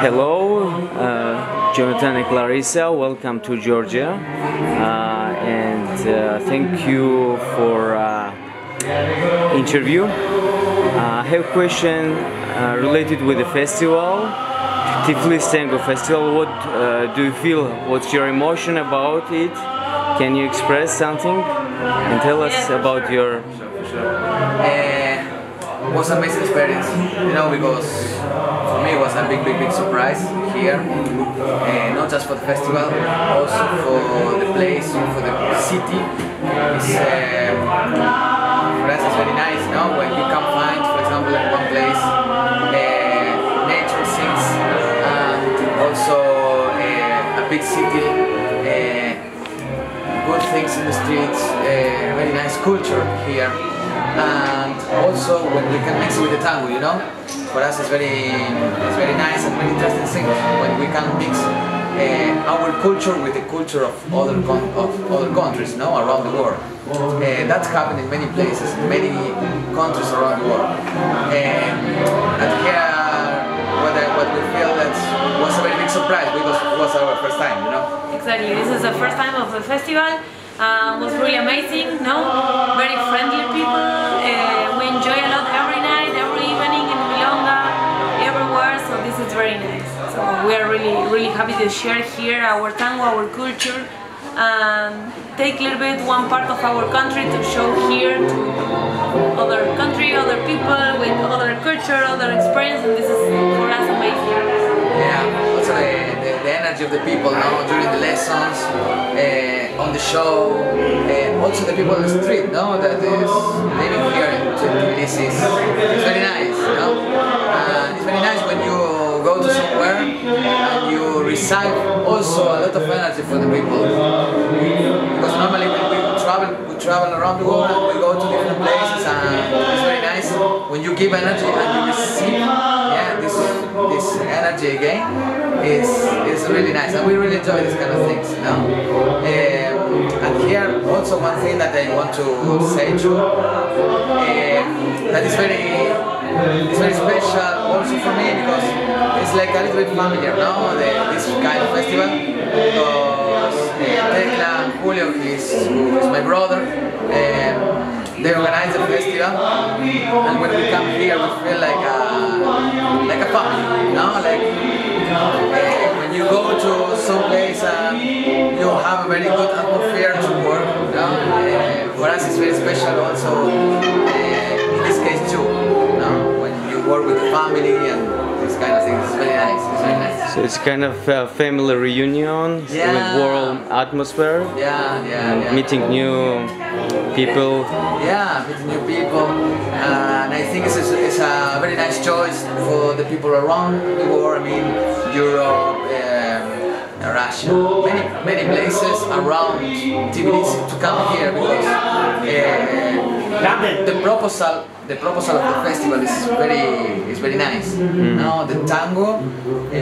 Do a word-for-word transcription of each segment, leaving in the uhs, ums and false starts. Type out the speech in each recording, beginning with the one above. Hello, uh, Jonathan and Clarissa, welcome to Georgia, uh, and uh, thank you for uh, interview. Uh, I have a question uh, related with the festival, Tiflis Tango Festival. What uh, do you feel, what's your emotion about it? Can you express something and tell us about your... It was an amazing experience, you know, because for me it was a big, big, big surprise here, and not just for the festival, also for the place, for the city. It's, uh, for us it's very nice, you know, when you can find, for example, in one place, uh, nature scenes, and also uh, a big city, uh, good things in the streets, uh, very nice culture here. And also when we can mix with the tango, you know, for us it's very, it's very nice and very interesting thing when we can mix uh, our culture with the culture of other con of other countries, you know, around the world. Uh, that's happened in many places, in many countries around the world. And, and here, what, I, what we feel that was a very big surprise because it was our first time, you know. Exactly, this is the first time of the festival. Uh, was really amazing. No, very friendly people. Uh, we enjoy a lot every night, every evening in Milonga, everywhere. So this is very nice. So we are really, really happy to share here our tango, our culture, and take a little bit one part of our country to show here to other country, other people with other culture, other experience. And this is for us amazing. Yeah. Also the, the, the energy of the people now during the lessons. Uh, on the show, and also the people on the street, no, that is living here in Tbilisi. It's very nice, you know? And it's very nice when you go to somewhere and you receive also a lot of energy from the people. Because normally when we travel, we travel around the world and we go to different places, and it's very nice when you give energy and you receive, yeah, this this energy again is is really nice, and we really enjoy these kind of things, you know? Uh, And here also one thing that I want to say to uh, that is very it's very special also for me because it's like a little bit familiar now, the, this kind of festival, because uh, Tecla, Julio, who is, who is my brother, uh, they organize the festival, and when we come here we feel like a, like a family, you know? Like, uh, when you go to some place and you have a very good atmosphere to work, you know? Uh, for us it's very special also, uh, in this case too, you know? When you work with the family and this kind of things, it's very nice, it's very nice. So it's kind of a family reunion, yeah, with world atmosphere, yeah, yeah, yeah. Meeting new people. Yeah, meeting new people, uh, and I think it's a, it's a very nice choice for the people around the world, I mean, Europe, um, Russia, many, many places around Tbilisi to come here, because uh, the proposal, the proposal of the festival is very, is very nice. Mm. Now the tango uh,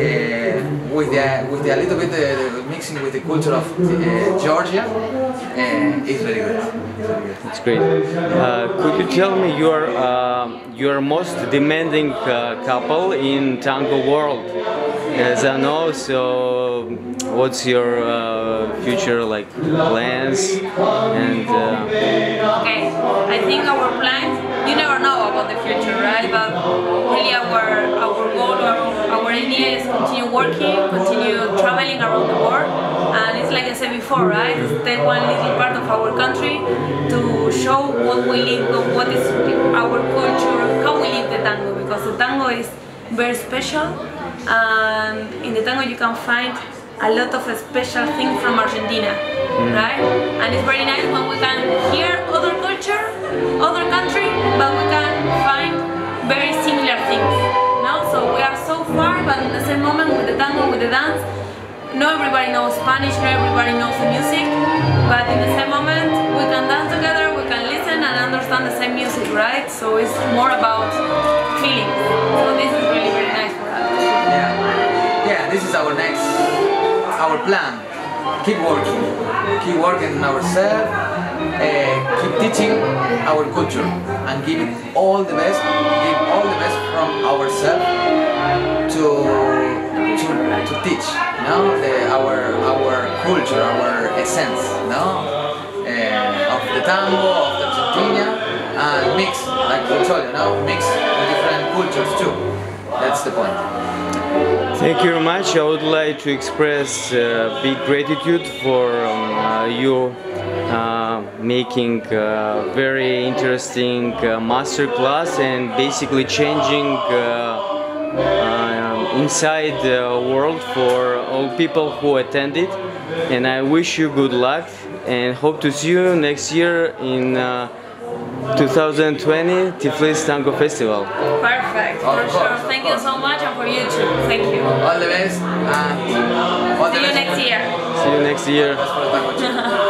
with the, with the, a little bit the, the mixing with the culture of uh, Georgia. Uh, it's very good. It's great. Uh, could you tell me your uh, your most demanding uh, couple in tango world? As I know, so what's your uh, future like plans? And uh, okay, I think our plans. You never know about the future, right? But really, our our goal, our, our idea is continue working, continue traveling around the world. And it's like I said before, right? It's take one little part of our country to show what we live, what is our culture, how we live the tango, because the tango is very special, and in the tango you can find a lot of special things from Argentina, right? And it's very nice when we can hear other culture, other country, but we can find very similar things, no? So we are so far, but in the same moment with the tango, with the dance, not everybody knows Spanish, not everybody knows the music, but in the same moment we can dance together, we can listen and understand the same music, right? So it's more about feeling. So this is really, really nice for us. Yeah, yeah, this is our next, our plan. Keep working, keep working on ourselves, uh, keep teaching our culture and give it all the best, give all the best from ourselves to children, to teach, no, the, our our culture, our essence, no, uh, of the tango, of the Argentina, and mix, like we told you, no, mix different cultures too. That's the point. Thank you very much. I would like to express uh, big gratitude for um, uh, you. Uh, making uh, very interesting uh, masterclass and basically changing uh, uh, inside the world for all people who attended, and I wish you good luck and hope to see you next year in uh, two thousand twenty Tiflis Tango Festival. Perfect, for course, sure. Thank you so much, and for you too. Thank you. All the best. Uh, all see the best. You next year. See you next year.